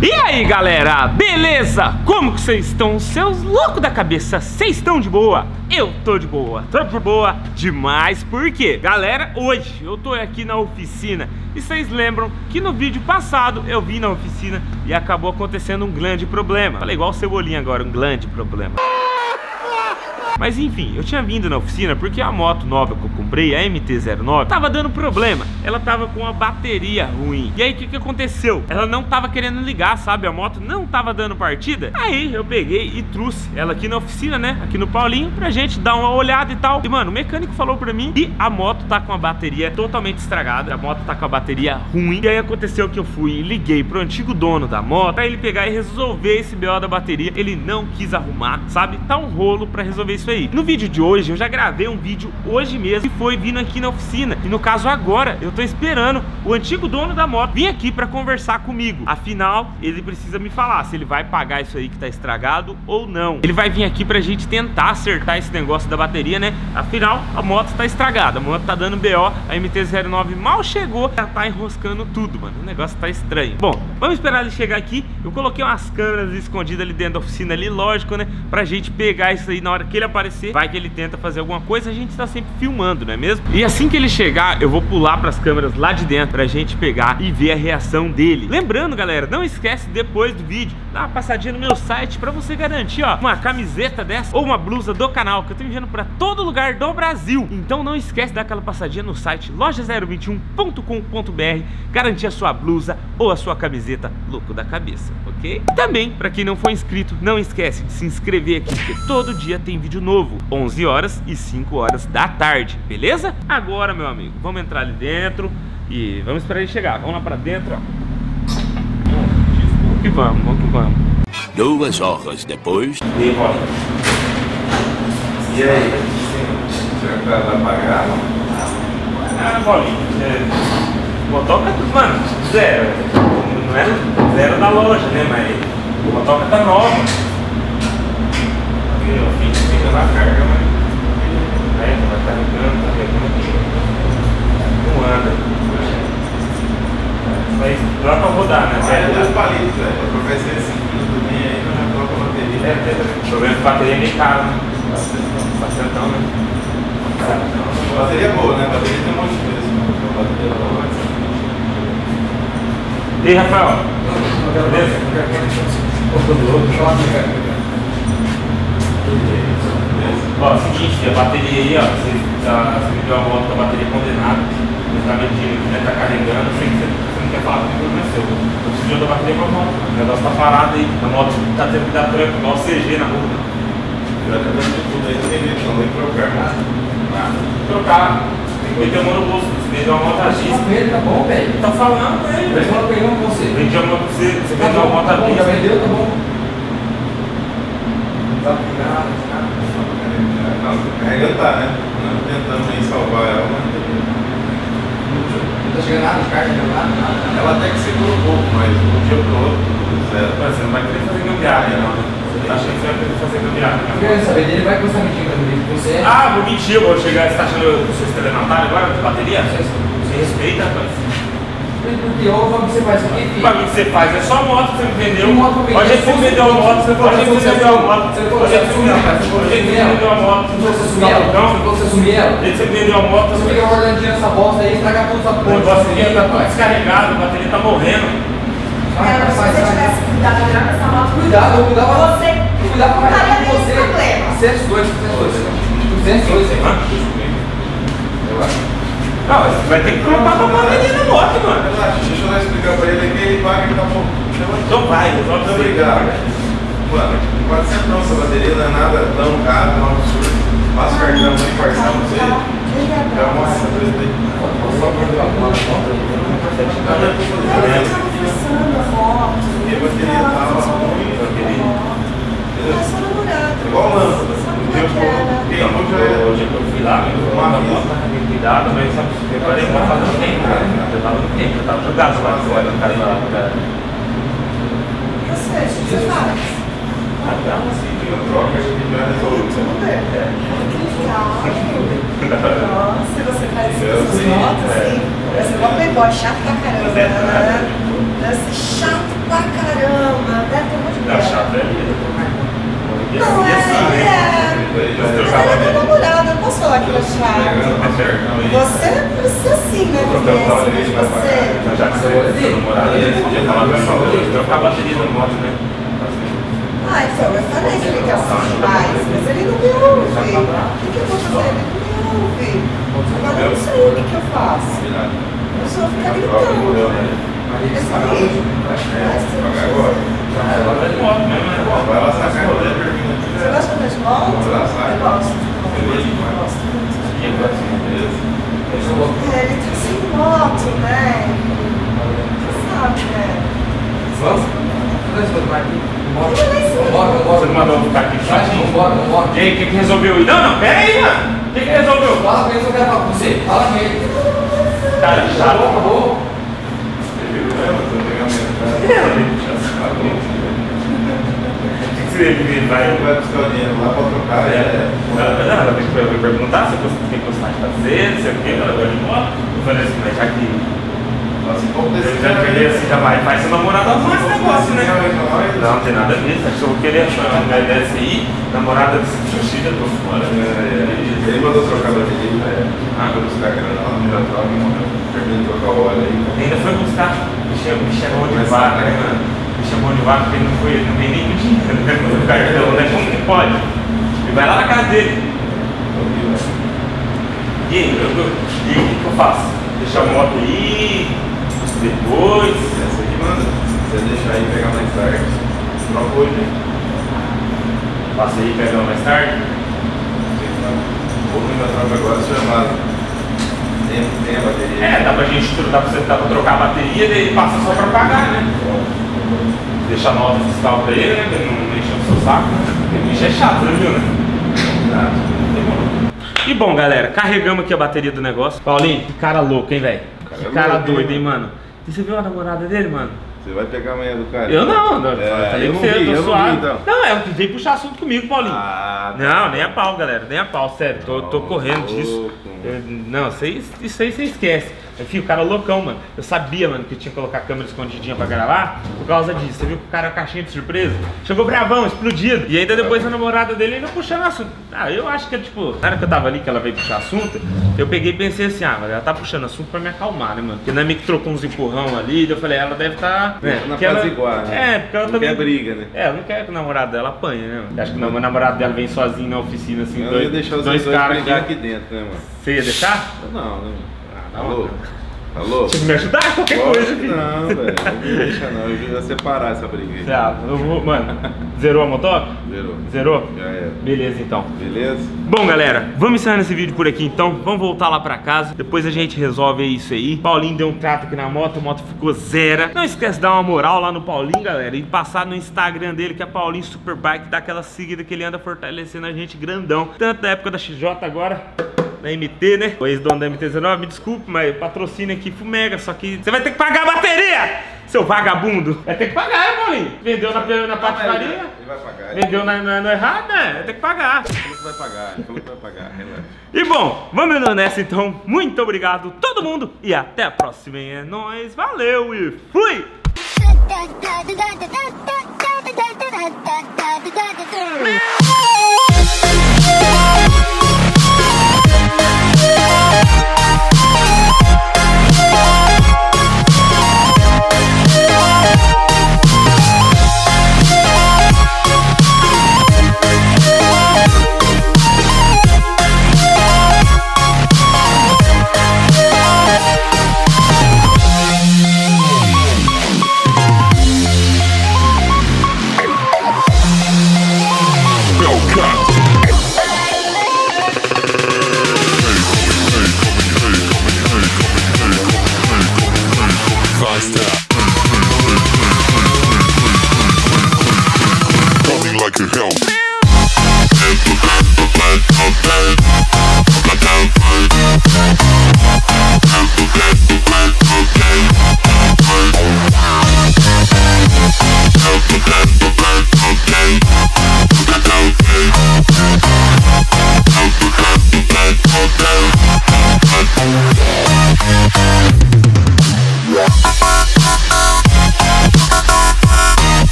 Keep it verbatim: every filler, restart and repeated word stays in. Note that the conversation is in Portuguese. E aí galera, beleza? Como que vocês estão? Seus loucos da cabeça, vocês estão de boa? Eu tô de boa, tô de boa demais, porque galera, hoje eu tô aqui na oficina. E vocês lembram que no vídeo passado eu vim na oficina e acabou acontecendo um grande problema. Falei igual o Cebolinha agora, um grande problema. Mas enfim, eu tinha vindo na oficina porque a moto nova que eu comprei, a M T zero nove, tava dando problema. Ela tava com a bateria ruim. E aí o que que aconteceu? Ela não tava querendo ligar, sabe? A moto não tava dando partida. Aí eu peguei e trouxe ela aqui na oficina, né? Aqui no Paulinho, pra gente dar uma olhada e tal. E mano, o mecânico falou pra mim que a moto tá com a bateria totalmente estragada. A moto tá com a bateria ruim. E aí aconteceu que eu fui e liguei pro antigo dono da moto pra ele pegar e resolver esse B O da bateria. Ele não quis arrumar, sabe? Tá um rolo pra resolver isso aí. No vídeo de hoje, eu já gravei um vídeo hoje mesmo que foi vindo aqui na oficina. E no caso agora, eu tô esperando o antigo dono da moto vir aqui pra conversar comigo. Afinal, ele precisa me falar se ele vai pagar isso aí que tá estragado ou não. Ele vai vir aqui pra gente tentar acertar esse negócio da bateria, né? Afinal, a moto tá estragada, a moto tá dando B O, a M T zero nove mal chegou, já tá enroscando tudo, mano. O negócio tá estranho. Bom, vamos esperar ele chegar aqui. Eu coloquei umas câmeras escondidas ali dentro da oficina ali, lógico, né? Pra gente pegar isso aí na hora que ele aparecer. Aparecer, vai que ele tenta fazer alguma coisa, a gente tá sempre filmando, não é mesmo? E assim que ele chegar, eu vou pular pras câmeras lá de dentro pra gente pegar e ver a reação dele. Lembrando, galera, não esquece depois do vídeo, dá uma passadinha no meu site pra você garantir, ó, uma camiseta dessa ou uma blusa do canal, que eu tô enviando pra todo lugar do Brasil. Então não esquece de dar aquela passadinha no site loja zero vinte e um ponto com ponto br, garantir a sua blusa ou a sua camiseta louco da cabeça, ok? E também, pra quem não for inscrito, não esquece de se inscrever aqui, porque todo dia tem vídeo novo. novo, onze horas e cinco horas da tarde, beleza? Agora, meu amigo, vamos entrar ali dentro e vamos esperar ele chegar. Vamos lá pra dentro, ó. Desculpa. E vamos, vamos que vamos. Duas horas depois. E, e aí? Será que vai pagar? Ah, Paulinho, é... motoca, mano, zero. Não era zero da loja, né? Mas motoca tá nova. Fica na carga, mas aí vai carregando, carregando aqui. Não anda. Mas dá pra rodar, né? É dois palitos, velho. Pra ver se é cinco quilos também, aí não já coloca a bateria. É, o problema é que a bateria é meio caro, né? Bastantão, né? A bateria é boa, né? A bateria tem um monte de preço. A bateria é boa, mas... E aí, Rafael? Beleza? Opa, do outro, deixa eu aplicar. Ó, seguinte, a bateria aí, ó, você, tá, você me deu a volta com a bateria condenada, você tá medindo, né, tá carregando, assim, você, você não quer falar que o problema é seu, eu preciso da bateria pra moto, o negócio tá parado aí, a moto tá tendo que dar tranco, igual o C G na rua. Eu já acabei de tudo aí, não tem jeito, não tem que trocar nada. Nada. Trocar, tem que meter a mão no bolso, você vendeu uma montagista. Tá bom, velho? Tá falando, velho. Eu vou pegar uma pra você. Vendi a moto pra você, você vendeu uma montagista. Já vendeu, tá bom. Tá obrigado, cara. Carregando tá, né? Não tentando aí salvar ela. Não tá chegando nada de carga, não nada, nada. Ela até que segura um pouco, mas um dia pro outro, tudo zero. Você não vai querer fazer gambiarra, não. Você tá achando que você vai querer fazer gambiarra. Eu quero saber dele, vai começar a mentir com você. Ah, vou mentir, eu vou chegar. Você tá achando que você está levantado agora? Bateria? Você respeita, rapaz. Como que você faz o que? Pra mim que você faz, é só moto que você me vendeu. Hoje você me vendeu a moto, você falou que você vendeu a moto. Hoje você vendeu a moto, você sumiu ela. Você sumiu ela. Você vendeu a moto, você fica guardando dinheiro nessa bosta aí, estraga tudo essa porra. O negócio aqui tá descarregado, a bateria tá morrendo. Cara, se você tivesse cuidado, olhar pra essa moto, cuidado, eu cuidava pra você. Cuidado pra você. duzentos e dois, duzentos e dois, duzentos e dois, eu acho. Não, você vai ter que colocar uma bateria na moto, mano. Relaxa, deixa eu lá explicar pra ele que ele paga e tá bom. Então vai, resolve. Obrigado. Mano, quatrocentos não, essa bateria não é nada tão caro, não é um absurdo. Passa o cartão aí, parcela, não sei. É uma essa coisa daí. Só pra ver a moto. Eu tava pensando a moto. E a bateria tava ruim, eu queria. Eu só não morava. Igual o lâmpada. Hoje eu fui lá, eu fui lá na moto, cuidado, mas sabe, eu parei pra fazer um tempo, eu tava no tempo, eu tava jogado lá fora, eu caí lá na cara. E você, o que você faz? Ah, não, assim, eu troco, a gente vai resolver. Que legal. Nossa, você faz essas motos, assim, você é uma playboy chato pra caramba, né? Deve ser chato pra caramba. Você precisa sim, né? O papel tá ali, vai pagar. Já que você namorado, ele podia falar pra mim, trocar a bateria da moto, né? Ah, então, eu falei que ele quer os pais, mas ele não me ouve. O que eu vou fazer? Ele não me ouve. Agora eu não sei o que eu faço. Eu só vou ficar gritando. Mas sim, mas tem que fazer. Ela tá de moto mesmo, né? Ela sai sem rolê, pergunta. Você gosta de moto? Ela sai. Eu gosto. Beleza? Eu gosto muito. É, ele tá sem moto, né? Você sabe, né? Vamos? Vamos fazer mais aqui? Bora, bora. Você não mandou ficar aqui? Bora, bora. E aí, o que que resolveu? Não, não, pera aí, mano. O que que resolveu? Fala com ele, eu quero falar com você. Fala com ele. Tá, já. Acabou, acabou. Vai, vai buscar o dinheiro lá para trocar. É, não, ela tem que perguntar se você tem gostado de fazer, não sei o que, ela vai de moto. Eu falei assim, mas já que eu já queria assim, já vai, faz seu namorado arrumar esse negócio, né? Não, não tem nada disso, acho que eu vou querer achar uma ideia dessa aí, namorada de Xuxida, tô fora. Ele mandou trocar a bateria, né? Ah, vou buscar a grana lá, não troca, terminei de trocar o óleo aí. Ainda foi buscar, me chamou de vaca, né, mano? Me chamou de vaca porque ele não, foi, não veio nem muito dinheiro, né? Com o cartão, né? Como que pode? E vai lá na casa dele. E aí, o que eu faço? Deixar a moto aí, depois. Essa aqui manda. Você deixa aí e pegar mais tarde. Você não pode, né? Passa aí e pega mais tarde. Um pouco ainda troca agora, seu chamado. Tem, tem a bateria. É, dá pra gente dá pra, dá pra trocar a bateria e ele passa só pra pagar, né? Deixar nota fiscal pra ele, né? Pra ele não encher o seu saco, né? Ele enche é chato, né, viu, né? E bom, galera, carregamos aqui a bateria do negócio. Paulinho, que cara louco, hein, velho? Que cara é doido, hein, mano? E você viu a namorada dele, mano? Você vai pegar amanhã do cara? Eu não, não. É, falei eu que não você, vi, eu tô eu suave. Não, vi, então. Não, eu vim puxar assunto comigo, Paulinho. Ah, tá. Não, nem a pau, galera, nem a pau, sério. Tô, tô correndo disso. Eu, não, isso aí, isso aí você esquece. Enfim, o cara é loucão, mano. Eu sabia, mano, que eu tinha que colocar a câmera escondidinha pra gravar por causa disso. Você viu que o cara é uma caixinha de surpresa? Chegou bravão, explodido. E ainda depois a namorada dele ainda puxando assunto. Ah, eu acho que, tipo, na hora que eu tava ali que ela veio puxar assunto, eu peguei e pensei assim, ah, ela tá puxando assunto pra me acalmar, né, mano? Porque na minha que trocou uns empurrão ali, eu falei, ela deve tá... Né, na ela, igual, né? É, porque ela não também... Não quer briga, né? É, ela não quer que o namorado dela apanhe, né, mano? Acho que o namorado dela vem sozinho na oficina, assim, eu dois, ia deixar os dois, dois caras aqui. aqui dentro, né, mano? Você ia deixar? Não, não. Alô? Alô? Tinha que me ajudar? Qualquer Poxa, coisa, filho. Não, velho. Não deixa não. Eu ia separar essa briga. Certo. Eu vou, mano, zerou a motoca? Zerou. Zerou? Já era. Beleza, então. Beleza. Bom, galera, vamos encerrando esse vídeo por aqui, então. Vamos voltar lá pra casa. Depois a gente resolve isso aí. Paulinho deu um trato aqui na moto. A moto ficou zero. Não esquece de dar uma moral lá no Paulinho, galera. E passar no Instagram dele, que é Paulinho Superbike. Dá aquela seguida que ele anda fortalecendo a gente grandão. Tanto na época da X J agora... da M T, né? O ex-dono da M T zero nove, me desculpe, mas patrocina aqui Fumega, só que você vai ter que pagar a bateria, seu vagabundo. Vai ter que pagar, hein, Paulinho? Vendeu na, na patifaria? Ele vai pagar. Vendeu na, na, no errado, né? Vai ter que pagar. Ele falou que vai pagar, ele falou que vai pagar, relaxa. E bom, vamos nessa então. Muito obrigado todo mundo e até a próxima, hein? É nóis, valeu e fui! Help.